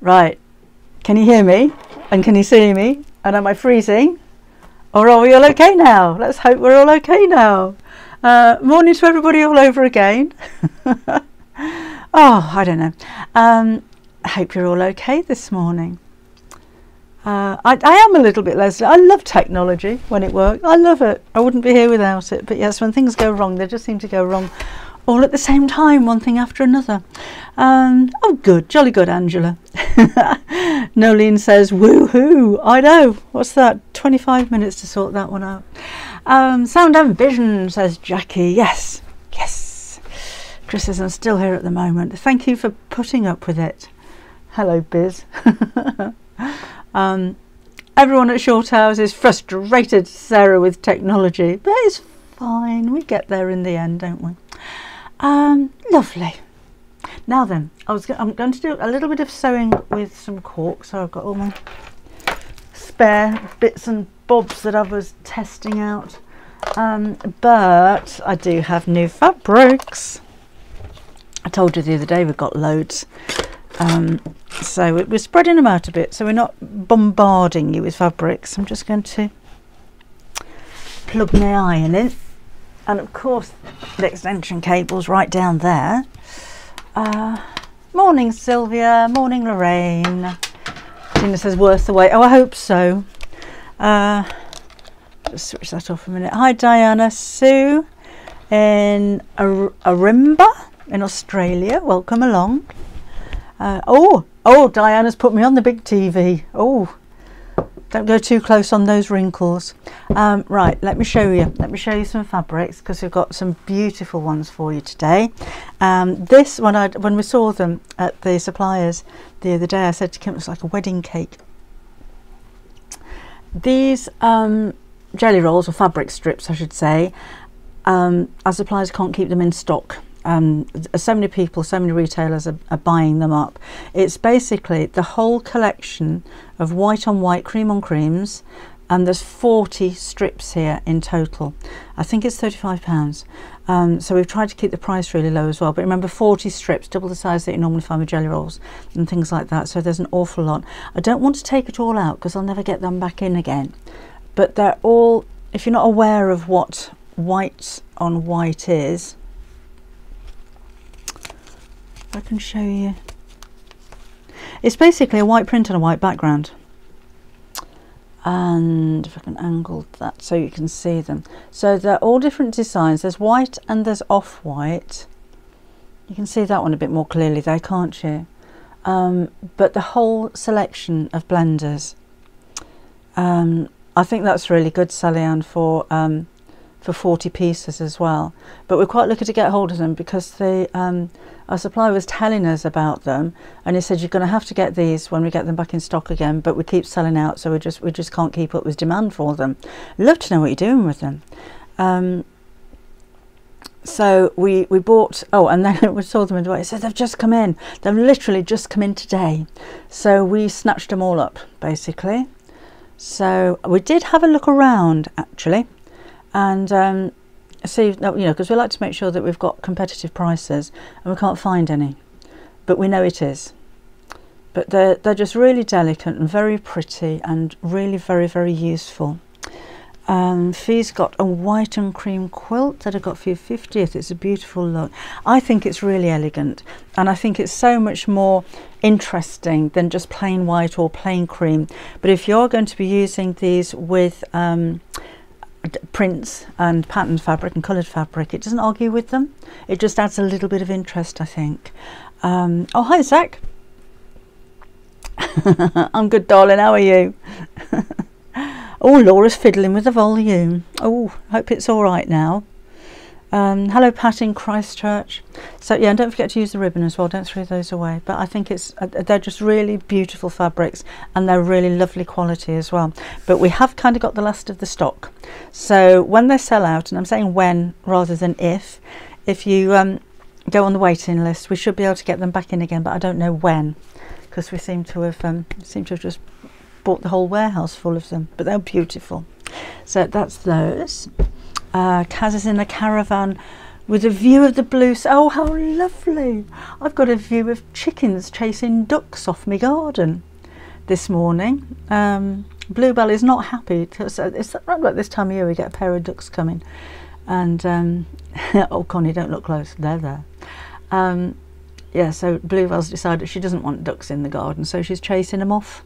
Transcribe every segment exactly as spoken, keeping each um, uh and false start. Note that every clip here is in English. Right, can you hear me and can you see me, and am I freezing, or are we all okay now? Let's hope we're all okay now. Uh, morning to everybody all over again. Oh, I don't know. um, I hope you're all okay this morning. uh, I, I am a little bit Leslie. I love technology when it works. I love it. I wouldn't be here without it. But yes, when things go wrong, they just seem to go wrong all at the same time, one thing after another. Um, oh, good, jolly good, Angela. Nolene says, woohoo. I know, what's that? twenty-five minutes to sort that one out. Um, sound and vision, says Jackie. Yes, yes. Chris isn't still here at the moment. Thank you for putting up with it. Hello, Biz. um, everyone at Short Hours is frustrated, Sarah, with technology. But it's fine, we get there in the end, don't we? Um, lovely. Now then, I was go I'm going to do a little bit of sewing with some cork, so I've got all my spare bits and bobs that I was testing out. Um, but I do have new fabrics. I told you the other day we've got loads, um, so we're spreading them out a bit, so we're not bombarding you with fabrics. I'm just going to plug my iron in. And of course, the extension cable's right down there. Uh, morning, Sylvia. Morning, Lorraine. Tina says, worth the wait. Oh, I hope so. Uh, just switch that off a minute. Hi, Diana Sue in Ar Arimba in Australia. Welcome along. Uh, oh, oh, Diana's put me on the big T V. Oh. Don't go too close on those wrinkles. Um, right, let me show you. Let me show you some fabrics, because we've got some beautiful ones for you today. Um, this, when I when we saw them at the suppliers the other day, I said to Kim, it's like a wedding cake. These um, jelly rolls, or fabric strips, I should say, um, our suppliers can't keep them in stock. Um, so many people, so many retailers are, are buying them up. It's basically the whole collection of white on white, cream on creams, and there's forty strips here in total. I think it's thirty-five pounds. Um, so we've tried to keep the price really low as well. But remember, forty strips, double the size that you normally find with jelly rolls and things like that. So there's an awful lot. I don't want to take it all out because I'll never get them back in again. But they're all, if you're not aware of what white on white is, I can show you. It's basically a white print on a white background, and if I can angle that so you can see them. So they're all different designs. There's white and there's off-white. You can see that one a bit more clearly there, can't you? Um, but the whole selection of blenders. Um, I think that's really good, Sally-Ann, for um, for forty pieces as well. But we're quite lucky to get hold of them, because the um, our supplier was telling us about them, and he said, you're going to have to get these when we get them back in stock again, but we keep selling out, so we just we just can't keep up with demand for them. Love to know what you're doing with them. Um, so we we bought, oh, and then we saw them in the way. He said, they've just come in. They've literally just come in today. So we snatched them all up, basically. So we did have a look around, actually, and um, see, you know, because we like to make sure that we've got competitive prices, and we can't find any, but we know it is. But they're, they're just really delicate and very pretty and really very, very useful. Um, Fee's got a white and cream quilt that I got for your fiftieth. It's a beautiful look. I think it's really elegant, and I think it's so much more interesting than just plain white or plain cream. But if you're going to be using these with um, prints and patterned fabric and coloured fabric, it doesn't argue with them. It just adds a little bit of interest, I think. Um, oh, hi, Zach. I'm good, darling. How are you? Oh, Laura's fiddling with the volume. Oh, hope it's all right now. Um, hello, Pat in Christchurch. So yeah, and don't forget to use the ribbon as well. Don't throw those away. But I think it's uh, they're just really beautiful fabrics, and they're really lovely quality as well. But we have kind of got the last of the stock. So when they sell out, and I'm saying when rather than if, if you um, go on the waiting list, we should be able to get them back in again. But I don't know when, because we seem to have um, seem to have just bought the whole warehouse full of them. But they're beautiful. So that's those. Uh, Kaz is in a caravan with a view of the blue sky. Oh, how lovely! I've got a view of chickens chasing ducks off my garden this morning. Um, Bluebell is not happy. It's, it's right about this time of year we get a pair of ducks coming, and um, oh, Connie, don't look close. They're there. Um, yeah, so Bluebell's decided she doesn't want ducks in the garden, so she's chasing them off.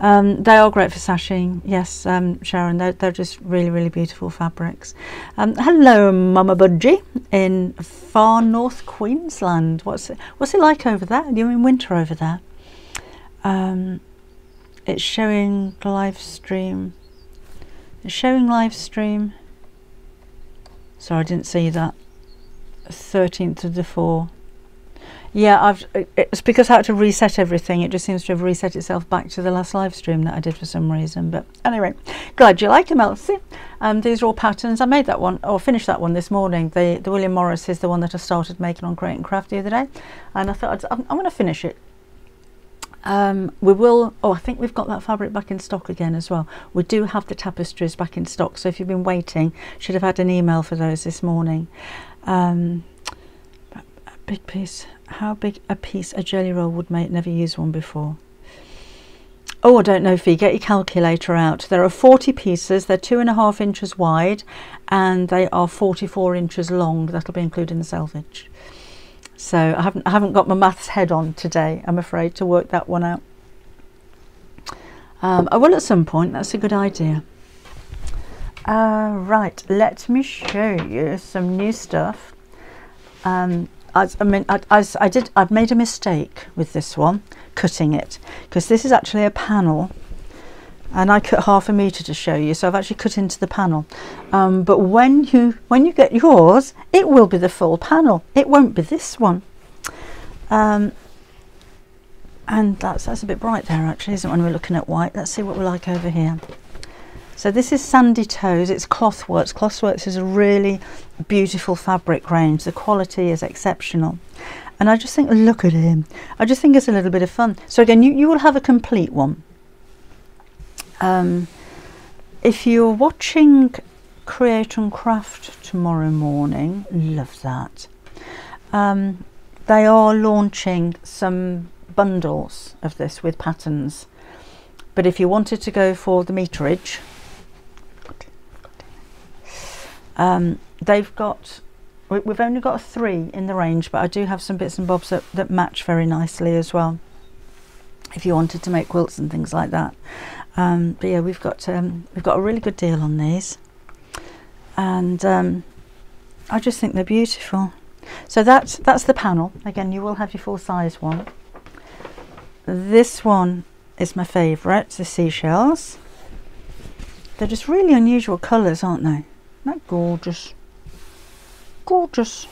Um, they are great for sashing, yes, um, Sharon, they're, they're just really, really beautiful fabrics. Um, hello, Mama Budgie in far north Queensland. What's it, what's it like over there? You're in winter over there. Um, it's showing live stream. It's showing live stream. Sorry, I didn't see that. thirteenth of the fourth. Yeah, I've, it's because I had to reset everything. It just seems to have reset itself back to the last live stream that I did for some reason. But anyway, glad you like them, Elsie. Um, these are all patterns. I made that one, or finished that one this morning. The, the William Morris is the one that I started making on Create and Craft the other day. And I thought, I'd, I'm, I'm going to finish it. Um, we will, oh, I think we've got that fabric back in stock again as well. We do have the tapestries back in stock. So if you've been waiting, should have had an email for those this morning. Um, big piece. How big a piece a jelly roll would make? Never used one before. Oh, I don't know, Fee. Get your calculator out. There are forty pieces. They're two and a half inches wide, and they are forty-four inches long. That'll be including the selvage. So I haven't, I haven't got my maths head on today, I'm afraid, to work that one out. Um, I will at some point. That's a good idea. Uh, right. Let me show you some new stuff. Um, I mean, I, I, I did. I've made a mistake with this one, cutting it, because this is actually a panel, and I cut half a metre to show you. So I've actually cut into the panel. Um, but when you when you get yours, it will be the full panel. It won't be this one. Um, and that's that's a bit bright there, actually, isn't it? When we're looking at white, let's see what we're like over here. So this is Sandy Toes, it's Clothworks. Clothworks is a really beautiful fabric range. The quality is exceptional. And I just think, look at him. I just think it's a little bit of fun. So again, you, you will have a complete one. Um, if you're watching Create and Craft tomorrow morning, love that. Um, they are launching some bundles of this with patterns. But if you wanted to go for the meterage, Um, they've got, we, we've only got three in the range, but I do have some bits and bobs that, that match very nicely as well, if you wanted to make quilts and things like that. Um, but yeah, we've got um, we've got a really good deal on these, and um, I just think they're beautiful. So that's that's the panel. Again, you will have your full size one. This one is my favourite, the seashells. They're just really unusual colours, aren't they? Isn't that gorgeous? Gorgeous.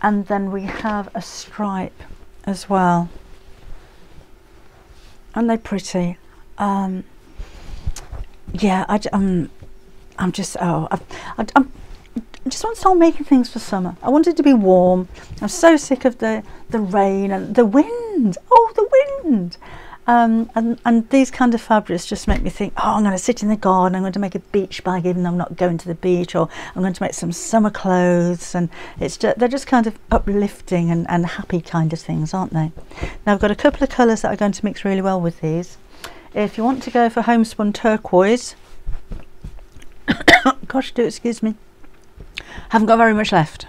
And then we have a stripe as well. Aren't they pretty? Um, yeah, I, um, I'm just, oh, I, I, I'm, I just want to start making things for summer. I want it to be warm. I'm so sick of the, the rain and the wind. Oh, the wind. Um, and, and these kind of fabrics just make me think, oh, I'm going to sit in the garden, I'm going to make a beach bag even though I'm not going to the beach, or I'm going to make some summer clothes. And it's just, they're just kind of uplifting and, and happy kind of things, aren't they? Now I've got a couple of colours that are going to mix really well with these. If you want to go for homespun turquoise, gosh, do excuse me, haven't got very much left.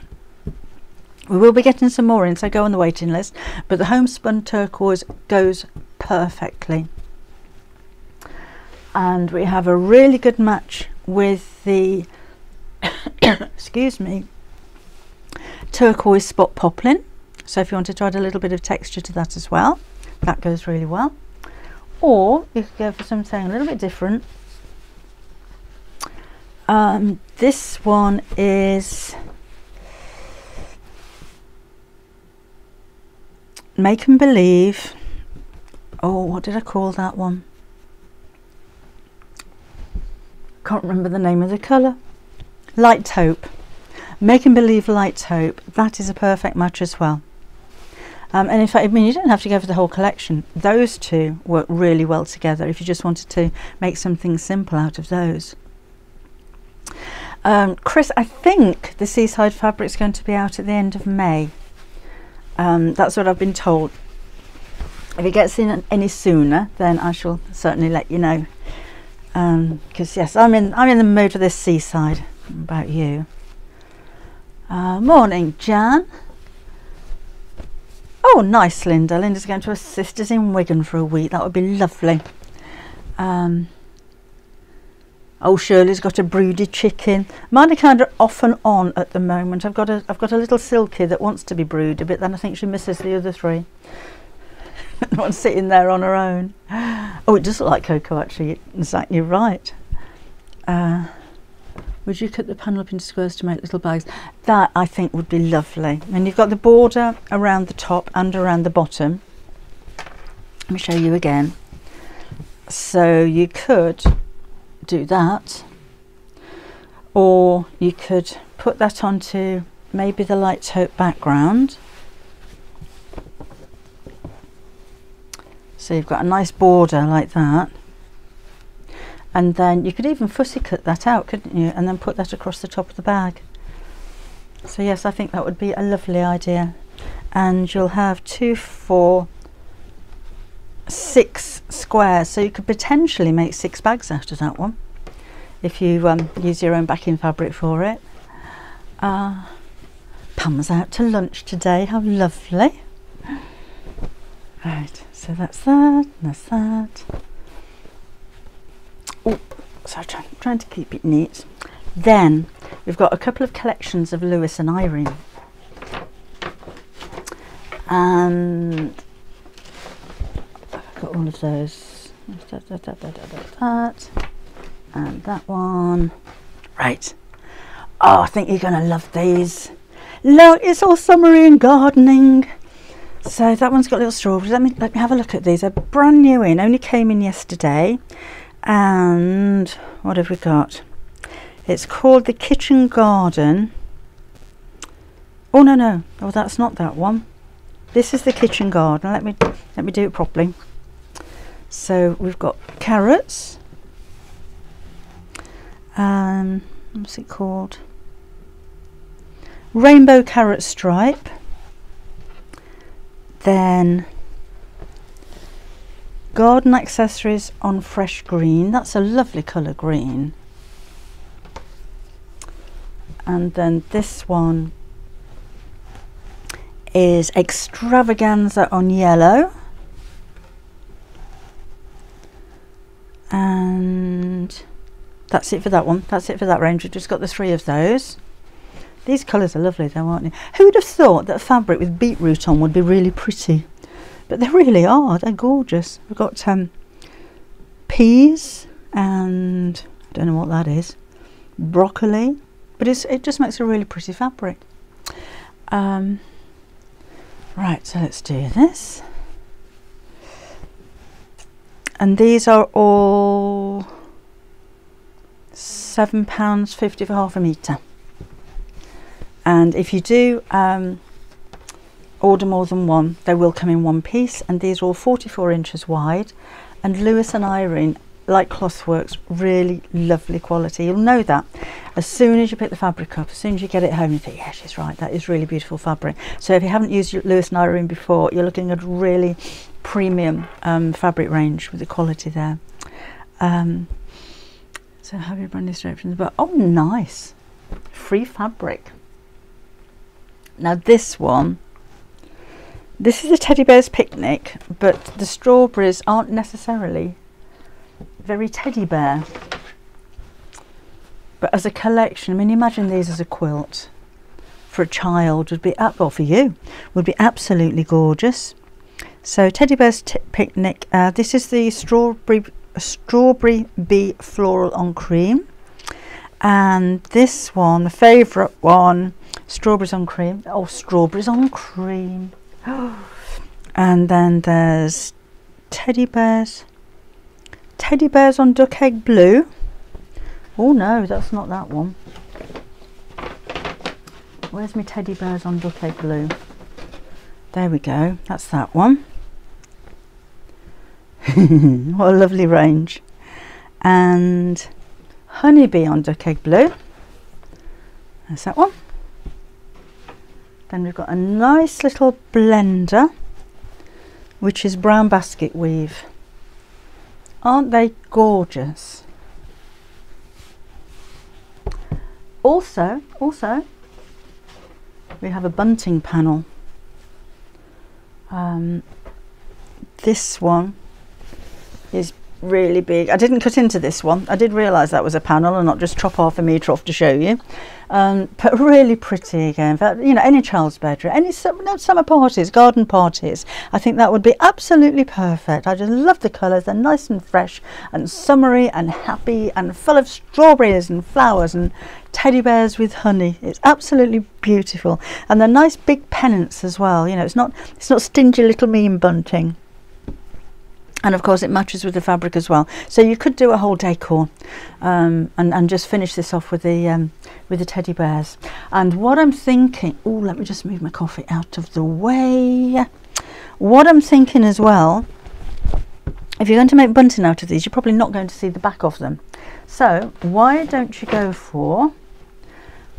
We will be getting some more in, so go on the waiting list, but the homespun turquoise goes perfectly. And we have a really good match with the excuse me, turquoise spot poplin. So if you wanted to add a little bit of texture to that as well, that goes really well. Or you could go for something a little bit different. Um, this one is Make and Believe. Oh, what did I call that one? Can't remember the name of the colour. Light Taupe. Make and Believe Light Taupe. That is a perfect match as well. Um, and in fact, I mean, you don't have to go for the whole collection. Those two work really well together if you just wanted to make something simple out of those. Um, Chris, I think the seaside fabric's going to be out at the end of May. Um, that's what I've been told. If it gets in any sooner, then I shall certainly let you know. Because um, yes, I'm in I'm in the mood for this seaside. About you. Uh, morning, Jan. Oh, nice, Linda. Linda's going to her sister's in Wigan for a week. That would be lovely. Um, oh, Shirley's got a broody chicken. Mine are kind of off and on at the moment. I've got a I've got a little silky that wants to be broody, but then I think she misses the other three. Not sitting there on her own. Oh, it does look like cocoa, actually. Exactly, you're right. Uh, would you cut the panel up into squares to make little bags? That, I think, would be lovely. And you've got the border around the top and around the bottom. Let me show you again. So you could do that, or you could put that onto maybe the light taupe background. So you've got a nice border like that, and then you could even fussy cut that out, couldn't you, and then put that across the top of the bag. So yes, I think that would be a lovely idea. And you'll have two, four, six squares, so you could potentially make six bags out of that one if you um, use your own backing fabric for it. Uh, Pam's out to lunch today, how lovely. Right, so that's that, and that's that. Oh, so I'm trying, trying to keep it neat. Then we've got a couple of collections of Lewis and Irene. And I've got all of those. That, that, that, that, that, that, and that one. Right. Oh, I think you're going to love these. Look, it's all summery and gardening. So that one's got little strawberries. Let me let me have a look at these. They're brand new in, only came in yesterday. And what have we got? It's called the Kitchen Garden. Oh no no. Oh, that's not that one. This is the Kitchen Garden. Let me let me do it properly. So we've got carrots. Um what's it called? Rainbow carrot stripe. Then garden accessories on fresh green, that's a lovely colour green. And then this one is extravaganza on yellow, and that's it for that one. That's it for that range. We've just got the three of those. These colours are lovely though, aren't they? Who would have thought that fabric with beetroot on would be really pretty? But they really are, they're gorgeous. We've got um, peas and I don't know what that is, broccoli, but it's, it just makes a really pretty fabric. Um, right, so let's do this. And these are all seven pounds fifty for half a metre. And if you do um, order more than one, they will come in one piece. And these are all forty-four inches wide. And Lewis and Irene, like Clothworks, really lovely quality. You'll know that as soon as you pick the fabric up, as soon as you get it home, you think, yeah, she's right, that is really beautiful fabric. So if you haven't used Lewis and Irene before, you're looking at really premium um, fabric range with the quality there. Um, so have your brand new straight from the back. Oh, nice. Free fabric. Now this one, this is a teddy bear's picnic, but the strawberries aren't necessarily very teddy bear. But as a collection, I mean, imagine these as a quilt for a child would be, or for you, would be absolutely gorgeous. So teddy bear's t picnic, uh, this is the strawberry, strawberry bee floral on cream. And this one, the favourite one, strawberries on cream. Oh, strawberries on cream. And then there's teddy bears. Teddy bears on duck egg blue. Oh no, that's not that one. Where's my teddy bears on duck egg blue? There we go, that's that one. What a lovely range. And honeybee on duck egg blue. There's that one. Then we've got a nice little blender, which is brown basket weave. Aren't they gorgeous? Also, also, we have a bunting panel. Um, this one is really big. I didn't cut into this one. I did realise that was a panel and not just chop half a metre off to show you. Um, but really pretty again. But, you know, any child's bedroom, any summer parties, garden parties. I think that would be absolutely perfect. I just love the colours. They're nice and fresh and summery and happy and full of strawberries and flowers and teddy bears with honey. It's absolutely beautiful. And they're nice big pennants as well. You know, it's not, it's not stingy little mean bunting. And of course it matches with the fabric as well, so you could do a whole decor um, and, and just finish this off with the um, with the teddy bears. And what I'm thinking, oh let me just move my coffee out of the way, what I'm thinking as well, if you're going to make bunting out of these, you're probably not going to see the back of them, so why don't you go for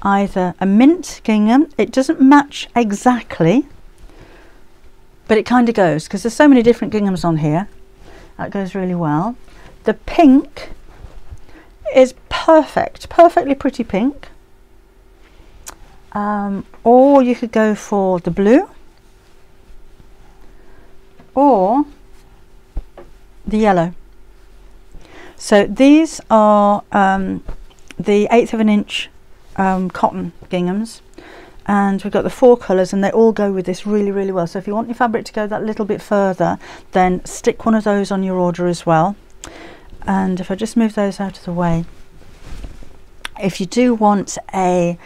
either a mint gingham. It doesn't match exactly, but it kind of goes, because there's so many different ginghams on here. That goes really well. The pink is perfect, perfectly pretty pink. Um, or you could go for the blue, or the yellow. So these are um, the eighth of an inch um, cotton ginghams. And we've got the four colours, and they all go with this really, really well. So if you want your fabric to go that little bit further, then stick one of those on your order as well. And if I just move those out of the way, if you do want a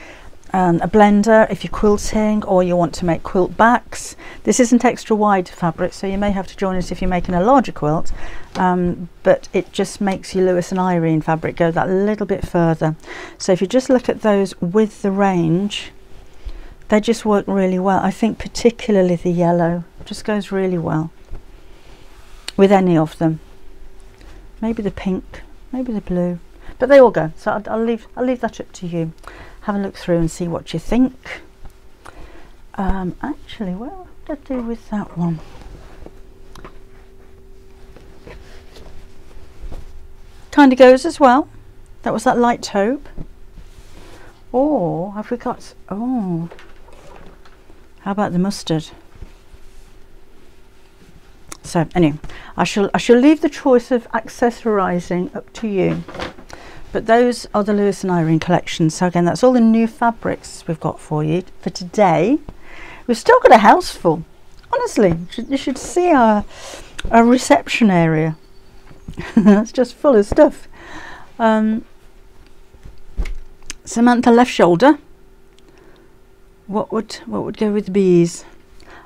um, a blender, if you're quilting or you want to make quilt backs, this isn't extra wide fabric, so you may have to join it if you're making a larger quilt, um, but it just makes your Lewis and Irene fabric go that little bit further. So if you just look at those with the range, they just work really well. I think particularly the yellow just goes really well with any of them. Maybe the pink, maybe the blue, but they all go. So I'll, I'll leave I'll leave that up to you. Have a look through and see what you think. Um, actually, what did I do with that one? Kind of goes as well. That was that light taupe. Or have we got? Oh. How about the mustard? So anyway, I shall I shall leave the choice of accessorising up to you. But those are the Lewis and Irene collections. So again, that's all the new fabrics we've got for you for today. We've still got a house full. Honestly, you should, you should see our our reception area. It's just full of stuff. Um, Samantha, left shoulder. What would what would go with the bees?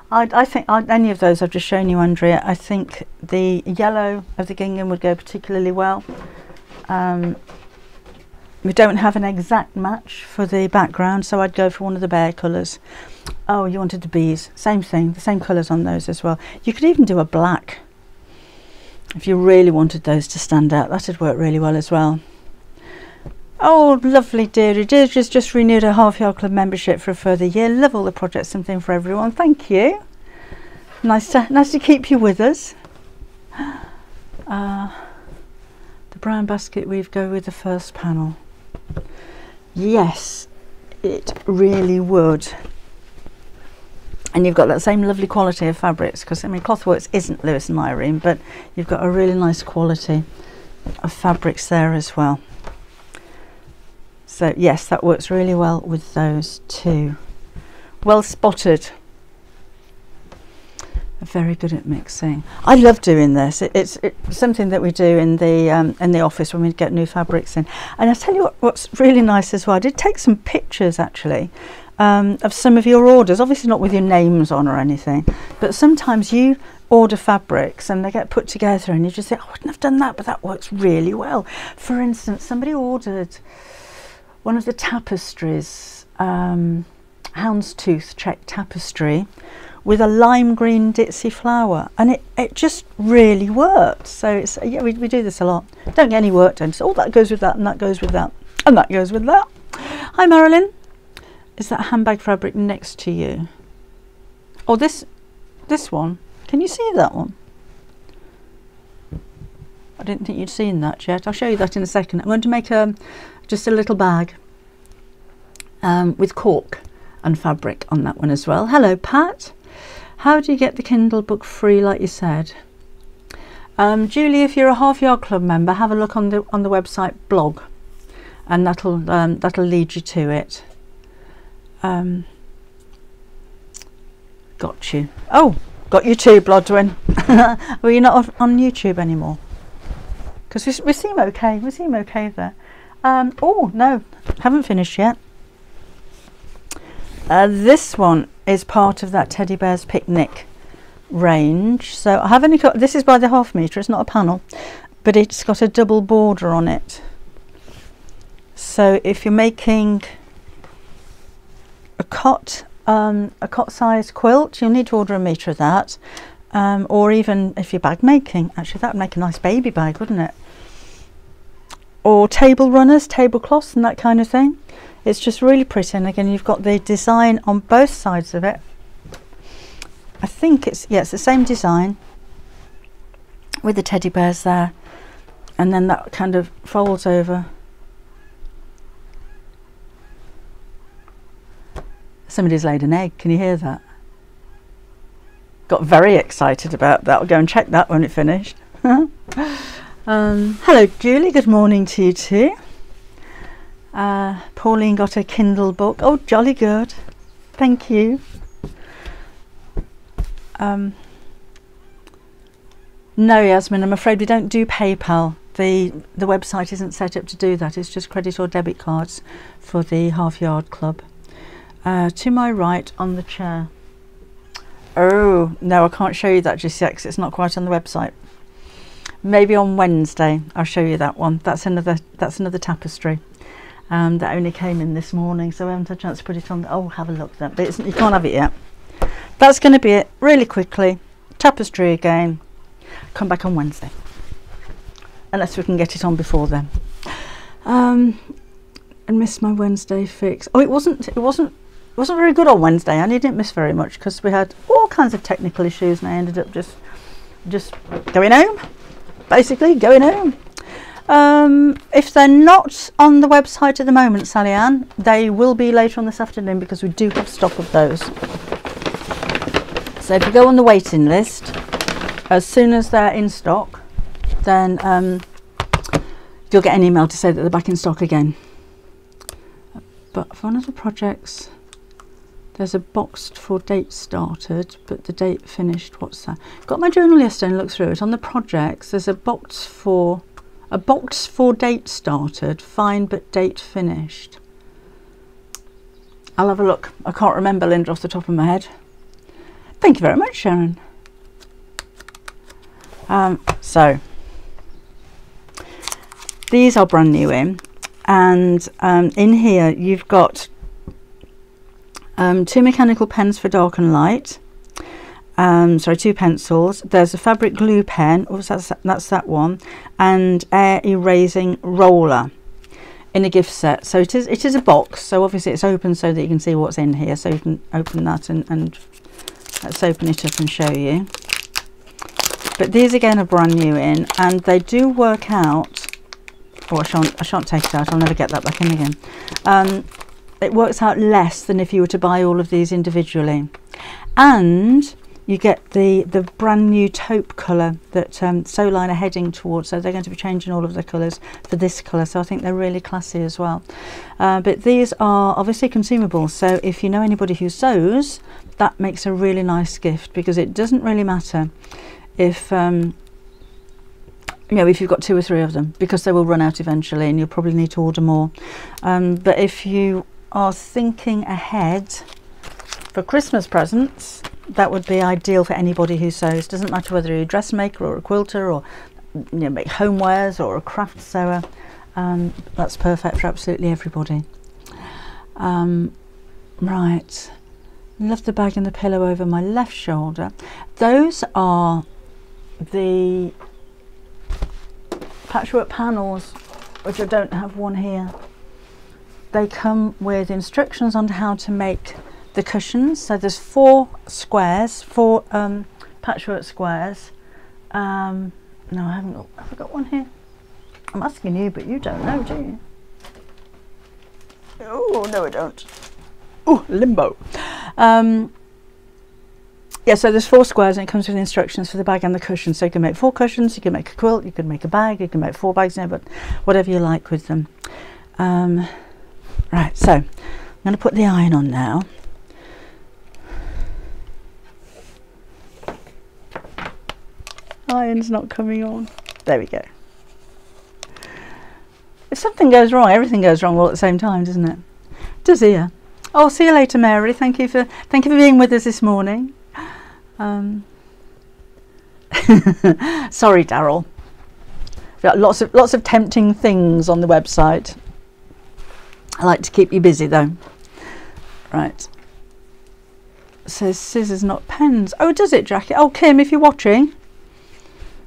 I'd, I think I'd, any of those I've just shown you, Andrea. I think the yellow of the gingham would go particularly well. Um, we don't have an exact match for the background, so I'd go for one of the bare colours. Oh, you wanted the bees. Same thing, the same colours on those as well. You could even do a black if you really wanted those to stand out. That would work really well as well. Oh, lovely dearie. Deirdre's just renewed her Half Yard Club membership for a further year. Love all the projects, something for everyone. Thank you. Nice to, nice to keep you with us. Uh, the brown basket weave go with the first panel. Yes, it really would. And you've got that same lovely quality of fabrics, because I mean, Clothworks isn't Lewis and Irene, but you've got a really nice quality of fabrics there as well. So yes, that works really well with those too. Well spotted. Very good at mixing. I love doing this. It, it's, it's something that we do in the um, in the office when we get new fabrics in. And I tell you what, what's really nice as well. I did take some pictures actually um, of some of your orders. Obviously not with your names on or anything, but sometimes you order fabrics and they get put together, and you just think, oh, I wouldn't have done that, but that works really well. For instance, somebody ordered one of the tapestries, um, houndstooth check tapestry with a lime green ditzy flower, and it, it just really worked. So it's, yeah, we, we do this a lot. Don't get any work done. So all that goes with that, and that goes with that, and that goes with that. Hi Marilyn, is that handbag fabric next to you. Oh, this this one. Can you see that one? I didn't think you'd seen that yet. I'll show you that in a second. I'm going to make a just a little bag um, with cork and fabric on that one as well. Hello, Pat. How do you get the Kindle book free, like you said? Um, Julie, if you're a Half Yard Club member, have a look on the on the website blog, and that'll um, that'll lead you to it. Um, got you. Oh, got you too, Blodwin. Well, you're not on YouTube anymore. Because we, we seem okay, we seem okay there. Um, oh no, haven't finished yet. Uh, this one is part of that Teddy Bears Picnic range. So I have only got, this is by the half metre, it's not a panel, but it's got a double border on it. So if you're making a cot, um, a cot size quilt, you'll need to order a metre of that. Um, or even if you're bag making, actually that would make a nice baby bag, wouldn't it? Or table runners, tablecloths and that kind of thing. It's just really pretty, and again you've got the design on both sides of it. I think it's, yeah, it's the same design with the teddy bears there, and then that kind of folds over. Somebody's laid an egg, can you hear that? Got very excited about that. I'll go and check that when it finished. um, hello Julie, good morning to you too. Uh, Pauline got a Kindle book. Oh, jolly good, thank you. Um, no Yasmin, I'm afraid we don't do PayPal. The, the website isn't set up to do that. It's just credit or debit cards for the Half Yard Club. Uh, to my right on the chair. Oh, no, I can't show you that just yet because it's not quite on the website. Maybe on Wednesday I'll show you that one. That's another, that's another tapestry um, that only came in this morning, so I haven't had a chance to put it on. Oh, have a look then, but it's, you can't have it yet. That's going to be it really quickly. Tapestry again. Come back on Wednesday. Unless we can get it on before then. Um, I missed my Wednesday fix. Oh, it wasn't, it wasn't. It wasn't very good on Wednesday, and he didn't miss very much because we had all kinds of technical issues, and I ended up just just going home, basically going home. Um, if they're not on the website at the moment, Sally Ann, they will be later on this afternoon because we do have stock of those. So if you go on the waiting list, as soon as they're in stock, then um, you'll get an email to say that they're back in stock again. But for one of the projects, there's a box for date started, but the date finished, what's that? Got my journal yesterday and looked through it. On the projects, there's a box for a box for date started, fine, but date finished. I'll have a look. I can't remember, Linda, off the top of my head. Thank you very much, Sharon. Um, so, these are brand new in, and um, in here you've got Um, two mechanical pens for dark and light, um, sorry, two pencils. There's a fabric glue pen, oh, that's, that's that one, and air erasing roller in a gift set. So it is, it is a box, so obviously it's open so that you can see what's in here, so you can open that and, and let's open it up and show you. But these again are brand new in, and they do work out, oh I shan't, I shan't take it out, I'll never get that back in again. Um, it works out less than if you were to buy all of these individually, and you get the the brand new taupe colour that um, Sewline are heading towards, so they're going to be changing all of the colours for this colour, so I think they're really classy as well. Uh, but these are obviously consumable, so if you know anybody who sews, that makes a really nice gift, because it doesn't really matter if um, you know, if you've got two or three of them, because they will run out eventually and you'll probably need to order more. Um, but if you are thinking ahead for Christmas presents, that would be ideal for anybody who sews. Doesn't matter whether you're a dressmaker or a quilter, or you know, make homewares or a craft sewer. Um, that's perfect for absolutely everybody. Um, right, love the bag and the pillow over my left shoulder. Those are the patchwork panels, which I don't have one here. They come with instructions on how to make the cushions. So there's four squares, four um, patchwork squares. Um, no, I haven't got, have I got one here? I'm asking you, but you don't know, do you? Oh, no, I don't. Oh, limbo. Um, yeah, so there's four squares and it comes with instructions for the bag and the cushion. So you can make four cushions, you can make a quilt, you can make a bag, you can make four bags, you know, but whatever you like with them. Um, right, so I'm going to put the iron on now. Iron's not coming on. There we go. If something goes wrong, everything goes wrong all at the same time, doesn't it? Does here. Oh, see you later, Mary. Thank you for thank you for being with us this morning. Um, sorry, Daryl. Lots of lots of tempting things on the website. I like to keep you busy though. Right. It says scissors, not pens. Oh, does it, Jackie? Oh, Kim, if you're watching,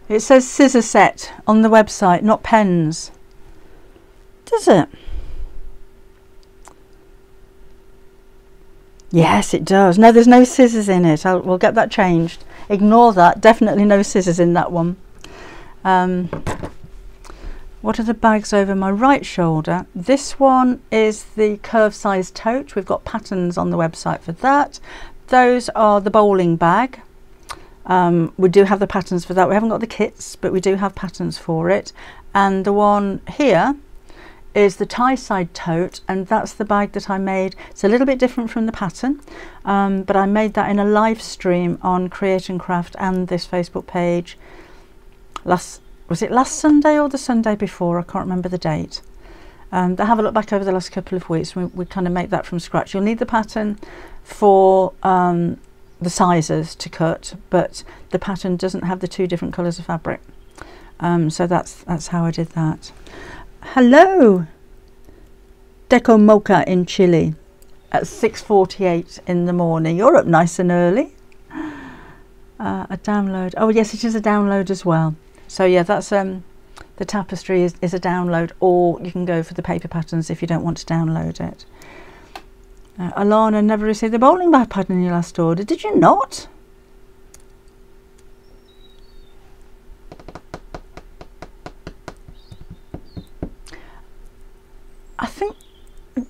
it says scissor set on the website, not pens. Does it? Yes, it does. No, there's no scissors in it. I'll, we'll get that changed. Ignore that. Definitely no scissors in that one. Um, what are the bags over my right shoulder? This one is the curve size tote. We've got patterns on the website for that. Those are the bowling bag. Um, we do have the patterns for that. We haven't got the kits, but we do have patterns for it. And the one here is the tie side tote, and that's the bag that I made. It's a little bit different from the pattern, um, but I made that in a live stream on Create and Craft and this Facebook page last, was it last Sunday or the Sunday before? I can't remember the date. Um, have a look back over the last couple of weeks. We, we kind of make that from scratch. You'll need the pattern for um, the sizes to cut, but the pattern doesn't have the two different colours of fabric. Um, so that's, that's how I did that. Hello, Deco Mocha in Chile at six forty-eight in the morning. You're up nice and early. Uh, a download. Oh yes, it is a download as well. So yeah, that's um, the tapestry is, is a download, or you can go for the paper patterns if you don't want to download it. Uh, Alana never received the bowling bag pattern in your last order. Did you not? I think,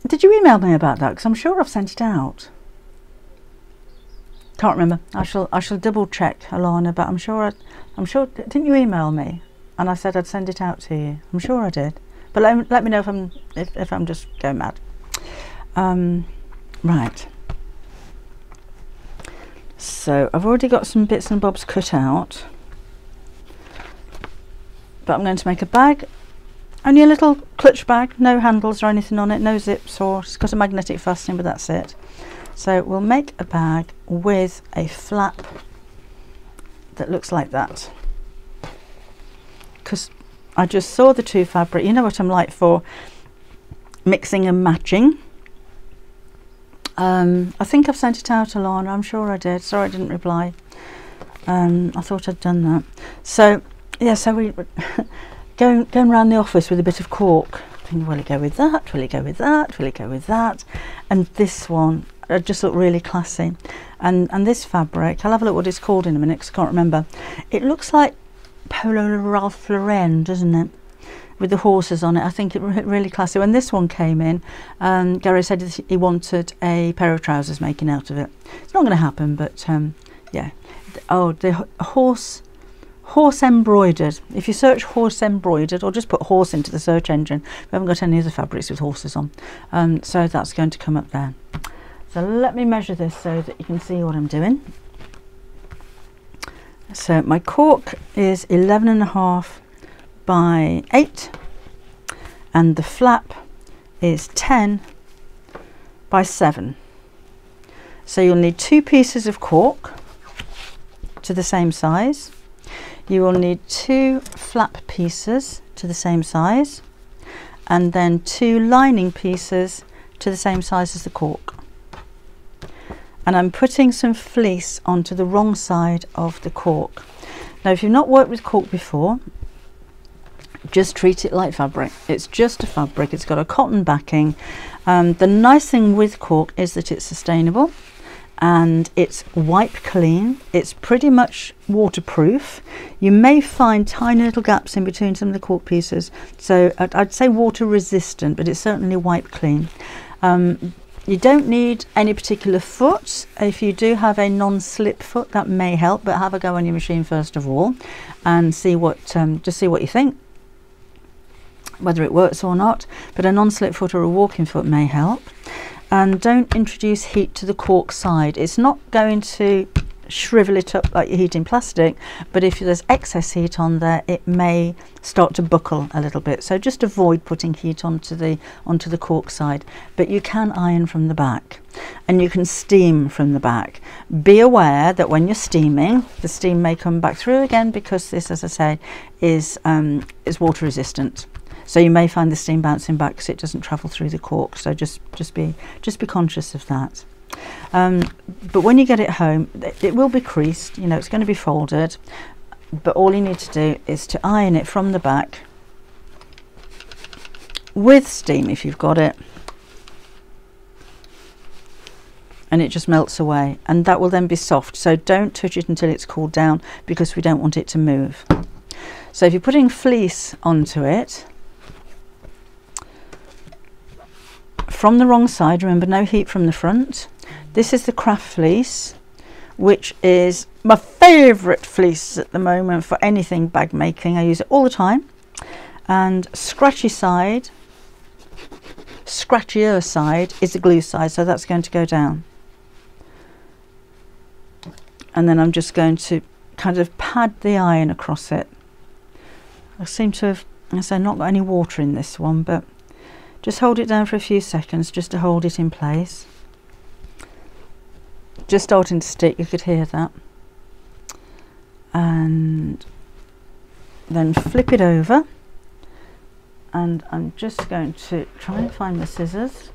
did you email me about that? Because I'm sure I've sent it out. Can't remember. I shall I shall double check, Alana, but I'm sure, I, I'm sure, didn't you email me? And I said I'd send it out to you. I'm sure I did. But let, let me know if I'm, if, if I'm just going mad. Um, right. So I've already got some bits and bobs cut out. But I'm going to make a bag. Only a little clutch bag, no handles or anything on it, no zips, or it's got a magnetic fastening, but that's it. So we'll make a bag with a flap that looks like that. Because I just saw the two fabric, you know what I'm like for mixing and matching. Um, I think I've sent it out, Alana, I'm sure I did. Sorry I didn't reply. Um, I thought I'd done that. So, yeah, so we... Going, going around the office with a bit of cork, thinking, will it go with that, will it go with that, will it go with that, and this one uh, just looked really classy. And and this fabric, I'll have a look what it's called in a minute because I can't remember. It looks like Polo Ralph Lauren, doesn't it, with the horses on it. I think it re really classy. When this one came in, um, Gary said he wanted a pair of trousers making out of it. It's not going to happen, but um, yeah. Oh, the horse... Horse embroidered. If you search horse embroidered, or just put horse into the search engine, we haven't got any other fabrics with horses on. Um, so that's going to come up there. So let me measure this so that you can see what I'm doing. So my cork is eleven and a half by eight, and the flap is ten by seven. So you'll need two pieces of cork to the same size. You will need two flap pieces to the same size, and then two lining pieces to the same size as the cork. And I'm putting some fleece onto the wrong side of the cork. Now if you've not worked with cork before, just treat it like fabric. It's just a fabric. It's got a cotton backing. Um, the nice thing with cork is that it's sustainable and it's wipe clean. It's pretty much waterproof. You may find tiny little gaps in between some of the cork pieces, so I'd, I'd say water resistant, but it's certainly wipe clean. Um, you don't need any particular foot. If you do have a non-slip foot, that may help, but have a go on your machine first of all and see what um, just see what you think, whether it works or not. But a non-slip foot or a walking foot may help. And don't introduce heat to the cork side. It's not going to shrivel it up like you're heating plastic, but if there's excess heat on there, it may start to buckle a little bit. So just avoid putting heat onto the onto the cork side. But you can iron from the back and you can steam from the back. Be aware that when you're steaming, the steam may come back through again, because this, as I say, is um, is water resistant. So you may find the steam bouncing back because it doesn't travel through the cork. So just just be just be conscious of that. Um, but when you get it home, it, it will be creased. You know, it's going to be folded. But all you need to do is to iron it from the back with steam if you've got it, and it just melts away. And that will then be soft. So don't touch it until it's cooled down, because we don't want it to move. So if you're putting fleece onto it from the wrong side, remember, no heat from the front. This is the craft fleece, which is my favourite fleece at the moment for anything bag making. I use it all the time. And scratchy side, scratchier side is the glue side, so that's going to go down. And then I'm just going to kind of pad the iron across it. I seem to have, as I say, not got any water in this one, but just hold it down for a few seconds just to hold it in place. Just starting to stick, you could hear that. And then flip it over. And I'm just going to try and find the scissors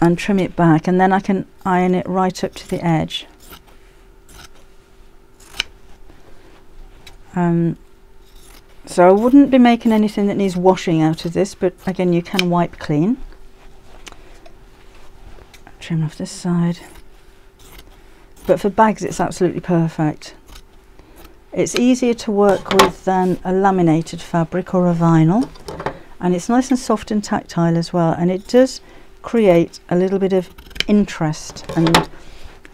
and trim it back, and then I can iron it right up to the edge. Um, So I wouldn't be making anything that needs washing out of this, but again, you can wipe clean. Trim off this side. But for bags, it's absolutely perfect. It's easier to work with than a laminated fabric or a vinyl. And it's nice and soft and tactile as well. And it does create a little bit of interest and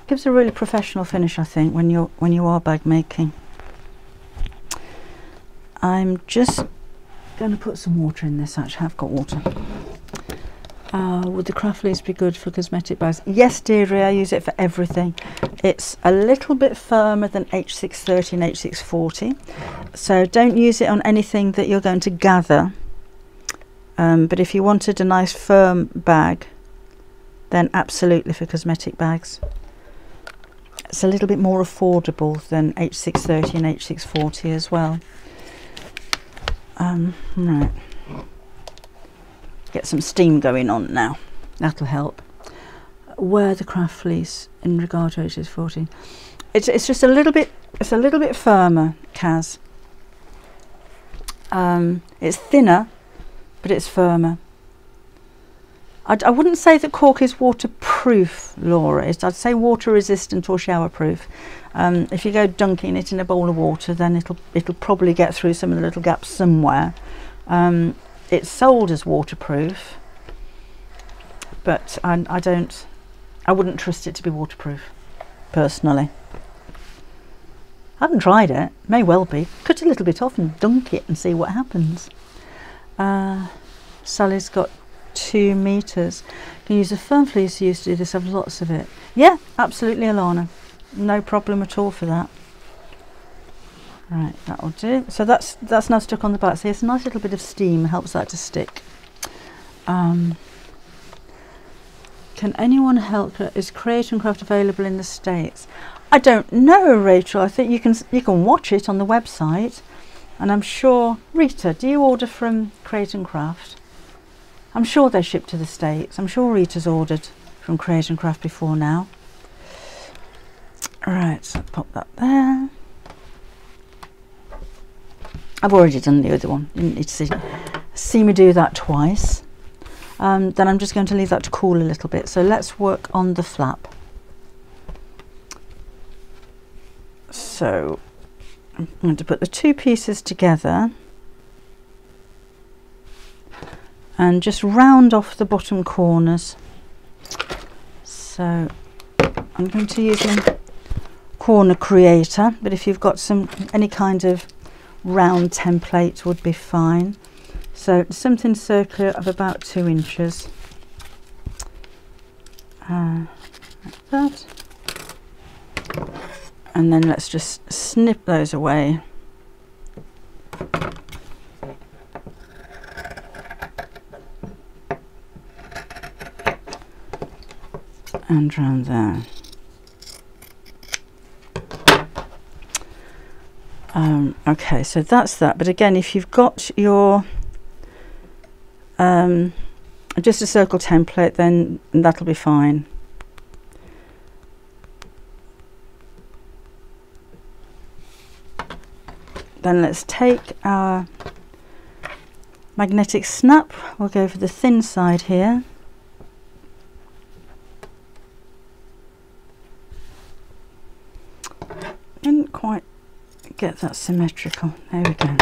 gives a really professional finish, I think, when you're, when you are bag making. I'm just going to put some water in this. Actually, I've got water. Uh, would the craft fleece be good for cosmetic bags? Yes, dearie, I use it for everything. It's a little bit firmer than H six thirty and H six forty. So don't use it on anything that you're going to gather. Um, but if you wanted a nice firm bag, then absolutely for cosmetic bags. It's a little bit more affordable than H six thirty and H six forty as well. Um, right, get some steam going on now, that'll help. Where the craft fleece in regard to H six forty? It's, it's just a little bit, it's a little bit firmer, Kaz. Um, it's thinner, but it's firmer. I'd, I wouldn't say that cork is waterproof, Laura. It's, I'd say water resistant or shower proof. Um, if you go dunking it in a bowl of water, then it'll it'll probably get through some of the little gaps somewhere. Um, it's sold as waterproof, but I, I don't, I wouldn't trust it to be waterproof, personally. I haven't tried it. May well be. Cut a little bit off and dunk it and see what happens. Uh, Sally's got two meters. You can use a firm fleece. You used to do this, have lots of it. Yeah, absolutely, Alana, no problem at all for that. Right, that will do. So that's that's now stuck on the back. See, it's a nice little bit of steam, helps that to stick. Um, can anyone help? Is Create and Craft available in the States? I don't know, Rachel. I think you can you can watch it on the website, and I'm sure, Rita, do you order from Create and Craft? I'm sure they ship to the States. I'm sure Rita's ordered from Create and Craft before now. Right, so pop that there. I've already done the other one, didn't need to see, see me do that twice. Um, then I'm just going to leave that to cool a little bit. So let's work on the flap. So I'm going to put the two pieces together and just round off the bottom corners. So I'm going to use my corner creator, but if you've got some any kind of round template would be fine. So something circular of about two inches, uh, like that, and then let's just snip those away. And round there. Um, okay, so that's that. But again, if you've got your um, just a circle template, then that'll be fine. Then let's take our magnetic snap. We'll go for the thin side here. Didn't quite get that symmetrical. There we go.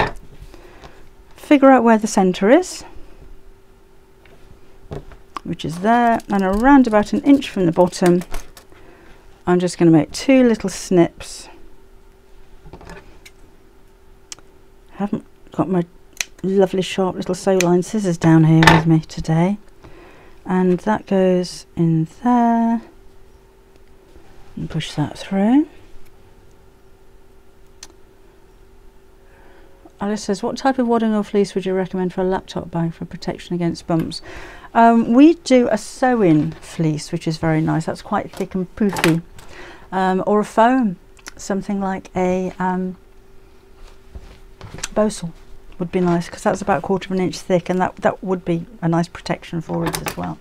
Figure out where the centre is, which is there, and around about an inch from the bottom I'm just going to make two little snips. I haven't got my lovely sharp little Sewline scissors down here with me today, and that goes in there and push that through. Alice says, what type of wadding or fleece would you recommend for a laptop bag for protection against bumps? Um, we do a sew-in fleece, which is very nice. That's quite thick and poofy. Um, or a foam, something like a um, bosal would be nice, because that's about a quarter of an inch thick, and that, that would be a nice protection for it as well.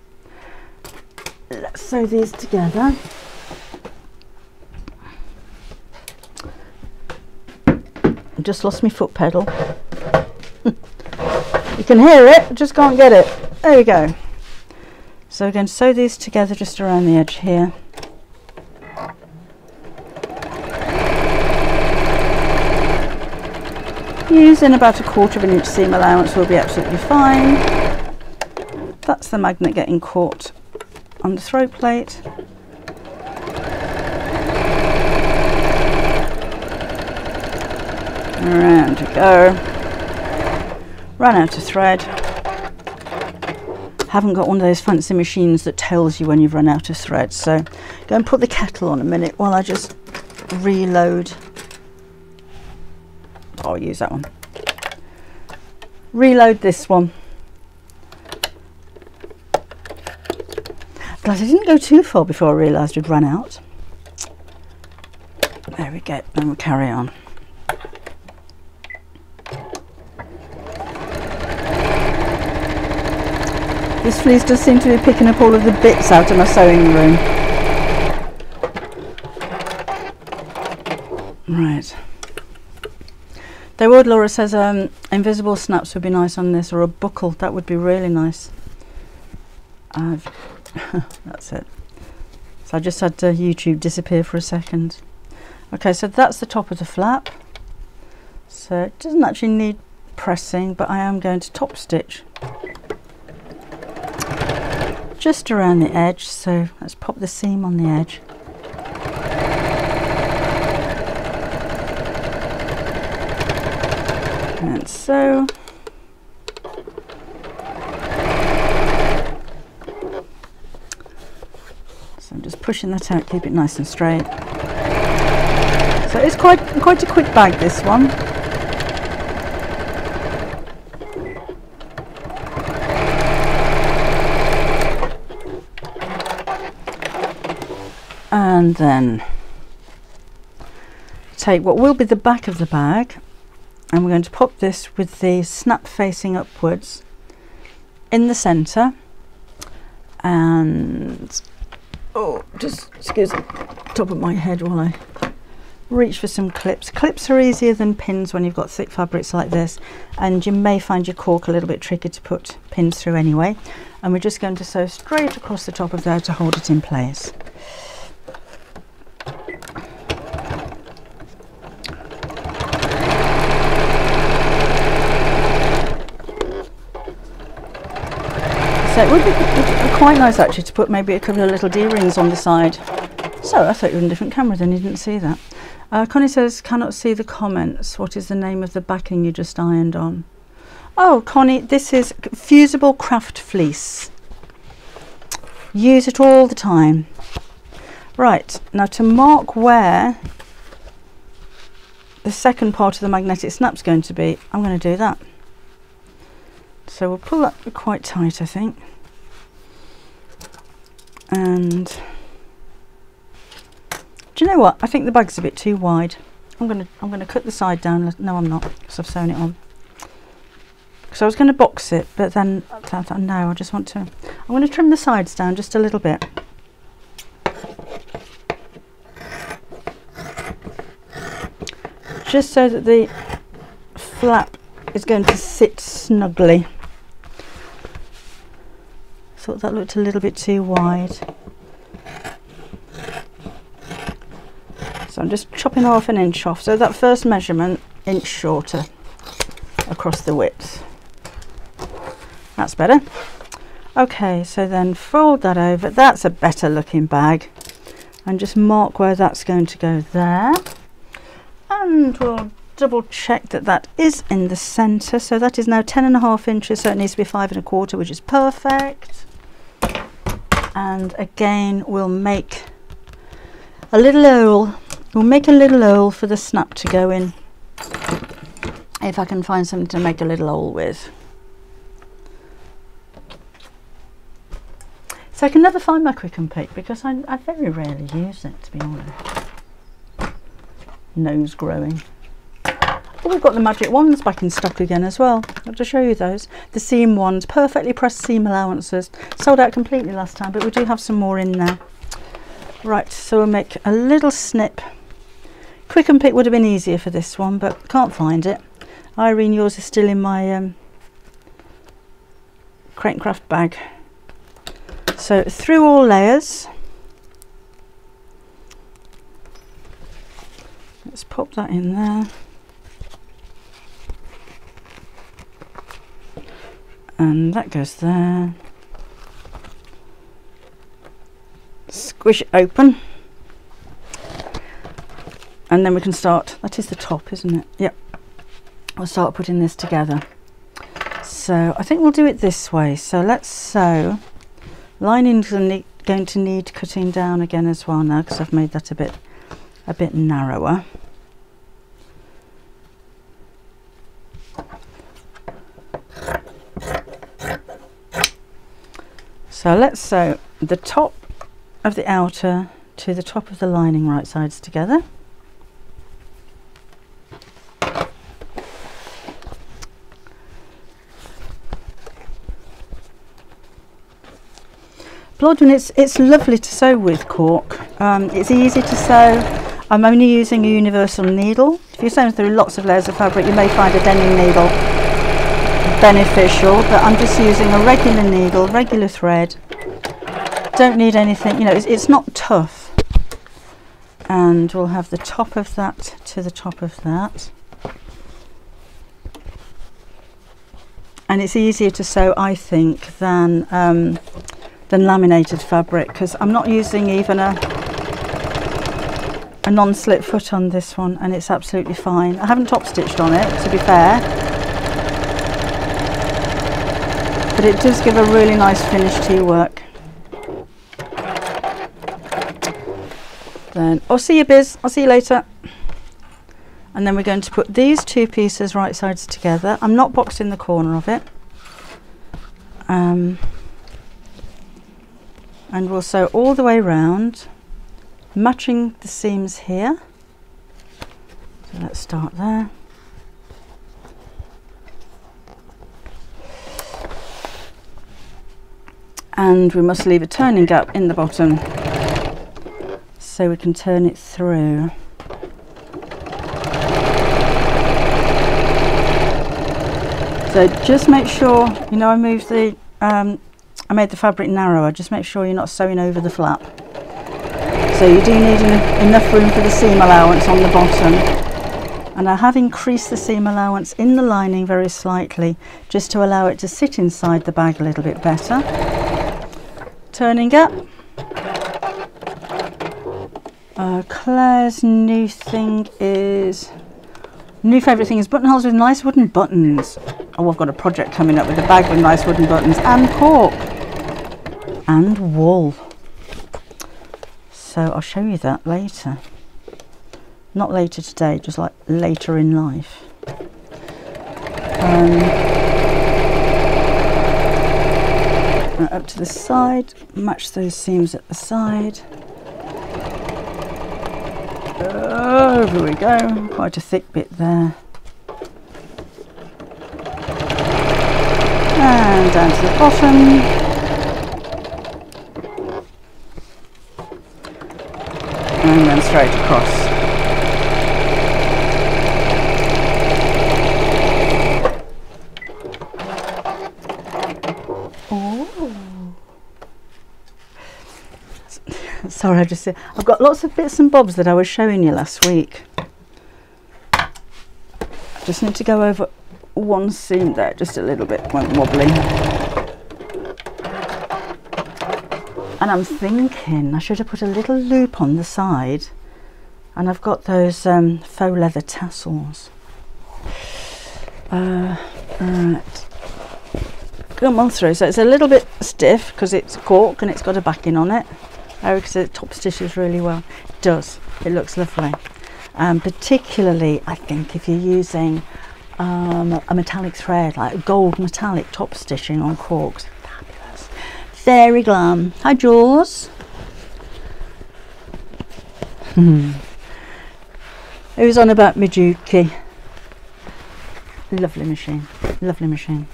Let's sew these together. Just lost my foot pedal. You can hear it, just can't get it. There we go. So we're going to sew these together just around the edge here. Using about a quarter of an inch seam allowance will be absolutely fine. That's the magnet getting caught on the throw plate. Around we go. Run out of thread. Haven't got one of those fancy machines that tells you when you've run out of thread, so go and put the kettle on a minute while I just reload. I'll use that one. Reload this one. Glad I didn't go too far before I realised we'd run out. There we go, and we'll carry on. This fleece does seem to be picking up all of the bits out of my sewing room. Right. The word Laura says um, invisible snaps would be nice on this, or a buckle, that would be really nice. I've that's it. So I just had uh, YouTube disappear for a second. Okay, so that's the top of the flap. So it doesn't actually need pressing, but I am going to top stitch just around the edge, so let's pop the seam on the edge. And so. So I'm just pushing that out, keep it nice and straight. So it's quite, quite a quick bag, this one. And then take what will be the back of the bag, and we're going to pop this with the snap facing upwards in the centre, and oh, just excuse the top of my head while I reach for some clips. Clips are easier than pins when you've got thick fabrics like this, and you may find your cork a little bit tricky to put pins through anyway. And we're just going to sew straight across the top of there to hold it in place. So it would be, it'd be quite nice actually to put maybe a couple of little D-rings on the side. So I thought you were in a different camera then, you didn't see that. Uh, Connie says, cannot see the comments. What is the name of the backing you just ironed on? Oh, Connie, this is fusible craft fleece. Use it all the time. Right, now to mark where the second part of the magnetic snap's going to be, I'm going to do that. So we'll pull that quite tight, I think. And do you know what? I think the bag's a bit too wide. I'm going to I'm going to cut the side down. No, I'm not, because I've sewn it on. So I was going to box it, but then no, I just want to. I'm going to trim the sides down just a little bit. Just so that the flap is going to sit snugly. Thought that looked a little bit too wide. So I'm just chopping half an inch off. So that first measurement, inch shorter across the width. That's better. Okay, so then fold that over. That's a better looking bag. And just mark where that's going to go there. And we'll double check that that is in the centre. So that is now ten and a half inches. So it needs to be five and a quarter, which is perfect. And again, we'll make a little hole. We'll make a little hole for the snap to go in. If I can find something to make a little hole with. So I can never find my Quick and Pick because I, I very rarely use it, to be honest. Nose growing. Oh, we've got the magic wands back in stock again as well. I've got to show you those. The seam wands, perfectly pressed seam allowances. Sold out completely last time, but we do have some more in there. Right, so we'll make a little snip. Quick and Pick would have been easier for this one, but can't find it. Irene, yours is still in my um, Create and Craft bag. So through all layers. Let's pop that in there. And that goes there. Squish it open. And then we can start, that is the top, isn't it? Yep. We'll start putting this together. So I think we'll do it this way. So let's sew. Lining's going to need cutting down again as well now, because I've made that a bit, a bit narrower. So let's sew the top of the outer to the top of the lining, right sides together. Blodwin, it's it's lovely to sew with cork. Um, it's easy to sew. I'm only using a universal needle. If you're sewing through lots of layers of fabric, you may find a denim needle beneficial, but I'm just using a regular needle, regular thread. Don't need anything, you know, it's, it's not tough. And we'll have the top of that to the top of that. And it's easier to sew, I think, than um, than laminated fabric, because I'm not using even a a non-slip foot on this one, and it's absolutely fine. I haven't top stitched on it, to be fair, but it does give a really nice finish to your work. Then I'll see you, Biz, I'll see you later. And then we're going to put these two pieces right sides together. I'm not boxing the corner of it. um, And we'll sew all the way round, matching the seams here. So let's start there. And we must leave a turning gap in the bottom so we can turn it through. So just make sure, you know, I moved the, um, I made the fabric narrower. Just make sure you're not sewing over the flap. So you do need en enough room for the seam allowance on the bottom. And I have increased the seam allowance in the lining very slightly, just to allow it to sit inside the bag a little bit better. Turning up. Uh, Claire's new thing is, new favourite thing is buttonholes with nice wooden buttons. Oh, I've got a project coming up with a bag with nice wooden buttons, and cork and wool. So I'll show you that later. Not later today, just like later in life. Um, right up to the side, match those seams at the side. Over we go, quite a thick bit there. And down to the bottom. And then straight across. Oh. Sorry, I just said, I've got lots of bits and bobs that I was showing you last week. I just need to go over one seam there, just a little bit, went wobbling. And I'm thinking I should have put a little loop on the side, and I've got those um, faux leather tassels. Uh, right, come on through. So it's a little bit stiff because it's cork and it's got a backing on it. Eric said it top stitches really well. It does, it looks lovely. Um, particularly I think if you're using Um, a metallic thread, like gold metallic top stitching on corks. Fabulous. Fairy glam. Hi, Jaws. Hmm. Who's on about Miyuki? Lovely machine. Lovely machine.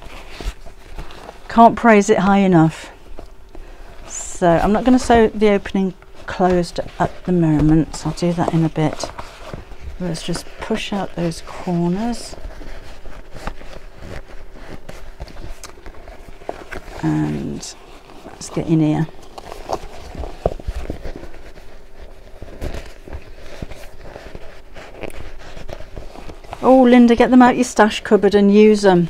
Can't praise it high enough. So I'm not going to sew the opening closed at the moment. So I'll do that in a bit. Let's just push out those corners. And let's get in here. Oh, Linda, get them out your stash cupboard and use them.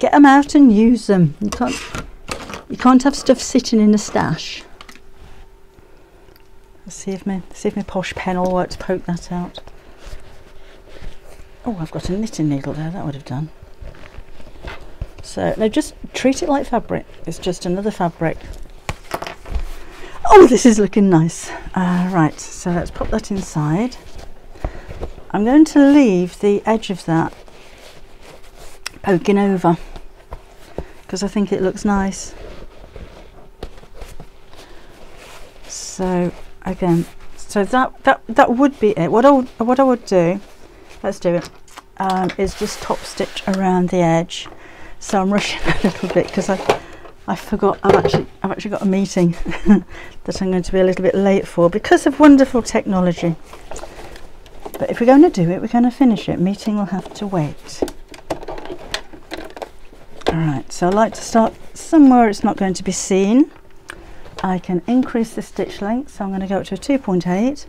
Get them out and use them. You can't, you can't have stuff sitting in the stash. Let's see if my, see if my posh pen will work to poke that out. Oh, I've got a knitting needle there. That would have done. So, no, just treat it like fabric. It's just another fabric. Oh, this is looking nice. Uh, right, so let's pop that inside. I'm going to leave the edge of that poking over because I think it looks nice. So, again, so that, that, that would be it. What I would, what I would do, let's do it, um, is just top stitch around the edge. So I'm rushing a little bit because I, I forgot I've actually, I've actually got a meeting that I'm going to be a little bit late for because of wonderful technology. But if we're going to do it, we're going to finish it. Meeting will have to wait. All right, so I like to start somewhere it's not going to be seen. I can increase the stitch length, so I'm going to go up to a two point eight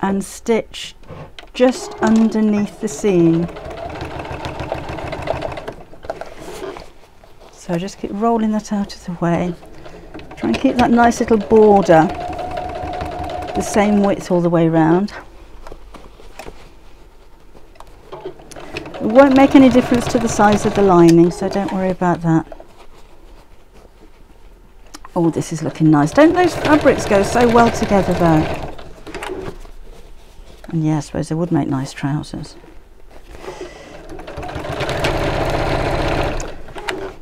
and stitch just underneath the seam. So just keep rolling that out of the way. Try and keep that nice little border the same width all the way round. It won't make any difference to the size of the lining, so don't worry about that. Oh, this is looking nice. Don't those fabrics go so well together though? And yeah, I suppose they would make nice trousers.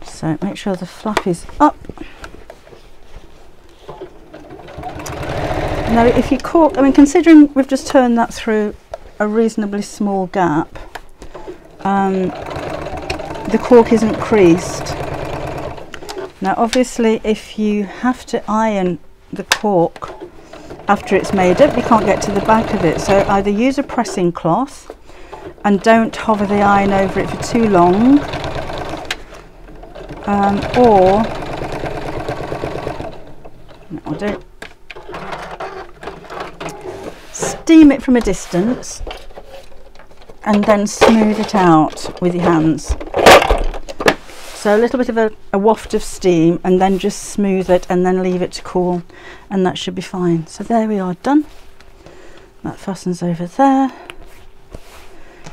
So make sure the flap is up. Now if you cork, I mean considering we've just turned that through a reasonably small gap, um, the cork isn't creased. Now obviously if you have to iron the cork after it's made up, you can't get to the back of it, so either use a pressing cloth and don't hover the iron over it for too long, um, or no, I don't, steam it from a distance and then smooth it out with your hands. So a little bit of a, a waft of steam, and then just smooth it and then leave it to cool, and that should be fine. So there we are, done. That fastens over there.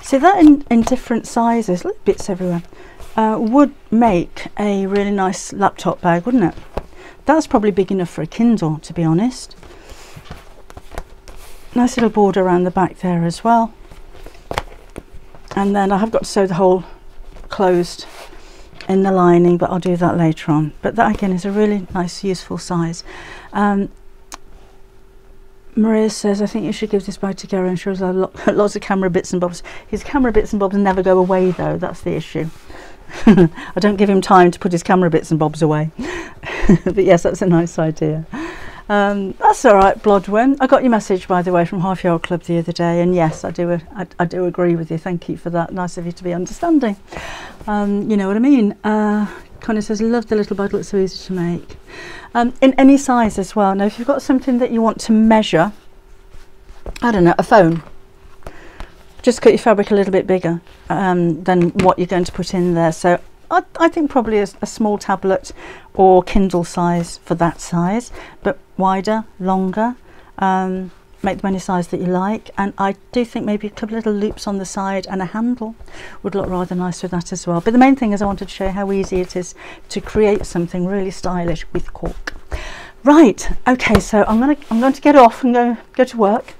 See that in, in different sizes, little bits everywhere, uh, would make a really nice laptop bag, wouldn't it? That's probably big enough for a Kindle, to be honest. Nice little border around the back there as well. And then I have got to sew the hole closed in the lining, but I'll do that later on. But that again is a really nice, useful size. Um, Maria says, I think you should give this bag to Gary, and she has lo lots of camera bits and bobs. His camera bits and bobs never go away though, that's the issue. I don't give him time to put his camera bits and bobs away. But yes, that's a nice idea. Um, that's all right, Blodwen. I got your message, by the way, from Half Yard Club the other day, and yes, I do, I, I do agree with you. Thank you for that. Nice of you to be understanding. Um, you know what I mean. Uh, Connie says, love the little bag, looks so easy to make. Um, in any size as well. Now, if you've got something that you want to measure, I don't know, a phone, just cut your fabric a little bit bigger um, than what you're going to put in there. So I, I think probably a, a small tablet or Kindle size for that size, but wider, longer, um, make them any size that you like. And I do think maybe a couple little loops on the side and a handle would look rather nice with that as well. But the main thing is I wanted to show you how easy it is to create something really stylish with cork. Right, okay, so I'm gonna I'm going to get off and go go to work.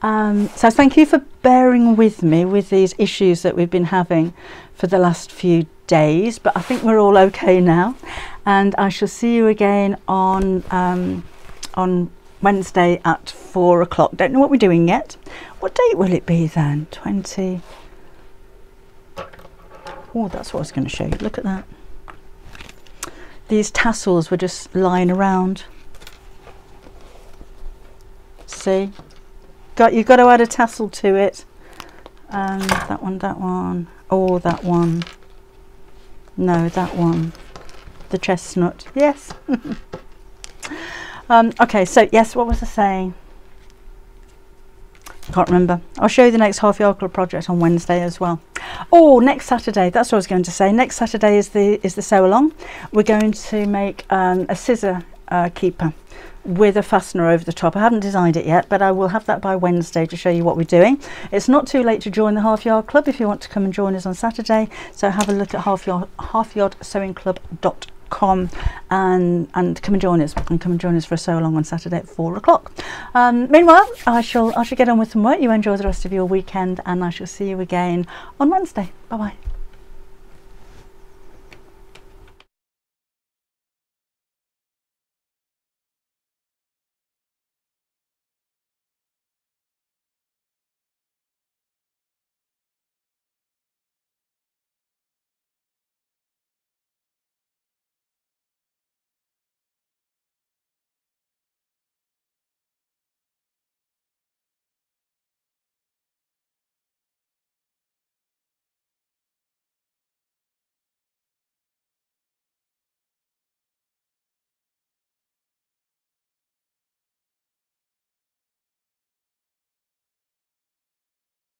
Um, so thank you for bearing with me with these issues that we've been having for the last few days, but I think we're all okay now, and I shall see you again on um, on Wednesday at four o'clock. Don't know what we're doing yet. What date will it be then? twenty. Oh, that's what I was going to show you. Look at that. These tassels were just lying around. See? Got, you've got to add a tassel to it. Um, that one, that one, oh, that one. No, that one. The chestnut. Yes. um, okay, so yes, what was I saying? Can't remember. I'll show you the next Half Yard Club project on Wednesday as well. Oh, next Saturday. That's what I was going to say. Next Saturday is the is the sew along. We're going to make um, a scissor uh, keeper with a fastener over the top. I haven't designed it yet, but I will have that by Wednesday to show you what we're doing. It's not too late to join the Half Yard Club if you want to come and join us on Saturday. So have a look at half yard, half yard sewing club dot com and and come and join us and come and join us for a sew along on Saturday at four o'clock. Um, meanwhile, I shall I shall get on with some work. You enjoy the rest of your weekend, and I shall see you again on Wednesday. Bye bye.